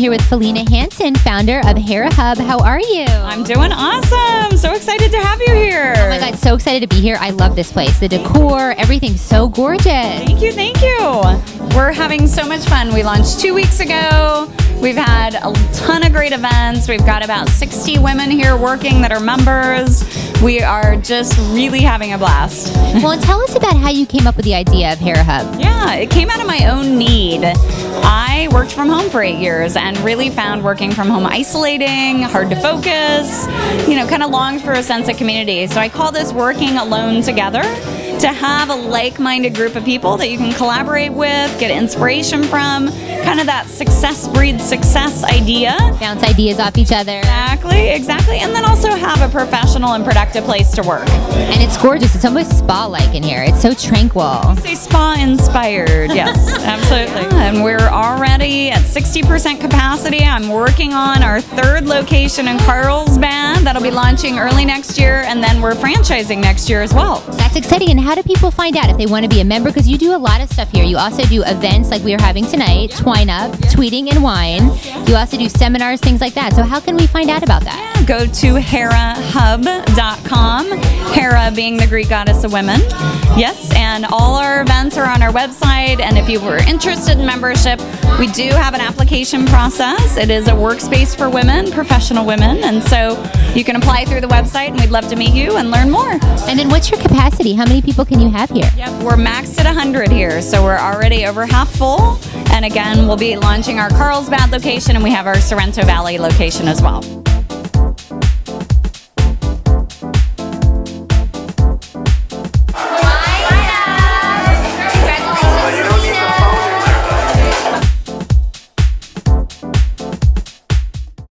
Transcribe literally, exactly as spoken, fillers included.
here with Felena Hansen, founder of Hera Hub. How are you? I'm doing awesome. So excited to have you here. Oh my God, so excited to be here. I love this place. The decor, everything's so gorgeous. Thank you, thank you. We're having so much fun. We launched two weeks ago. We've had a ton of great events. We've got about sixty women here working that are members. We are just really having a blast. Well, tell us about how you came up with the idea of Hera Hub. Yeah, it came out of my own need. I worked from home for eight years and really found working from home isolating, hard to focus, you know, kind of longed for a sense of community. So I call this working alone together, to have a like-minded group of people that you can collaborate with, get inspiration from, kind of that success breeds success idea. Bounce ideas off each other. Exactly, exactly. And then also have a professional and productive place to work. And it's gorgeous. It's almost spa-like in here. It's so tranquil. You say spa-inspired, yes, absolutely. Yeah, and we're already at sixty percent capacity. I'm working on our third location in Carlsbad. That'll be launching early next year, and then we're franchising next year as well. That's exciting. And how do people find out if they want to be a member? Because you do a lot of stuff here. You also do events like we are having tonight, Twine Up, Tweeting and Wine. You also do seminars, things like that. So how can we find out about that? Yeah, go to hera hub dot com, Hera being the Greek goddess of women. Yes, and all our events are on our website. And if you were interested in membership, we do have an application process. It is a workspace for women, professional women. And so you can apply through the website, and we'd love to meet you and learn more. And then what's your capacity? How many people People can you have here? Yep, we're maxed at one hundred here, so we're already over half full. And again, we'll be launching our Carlsbad location, and we have our Sorrento Valley location as well.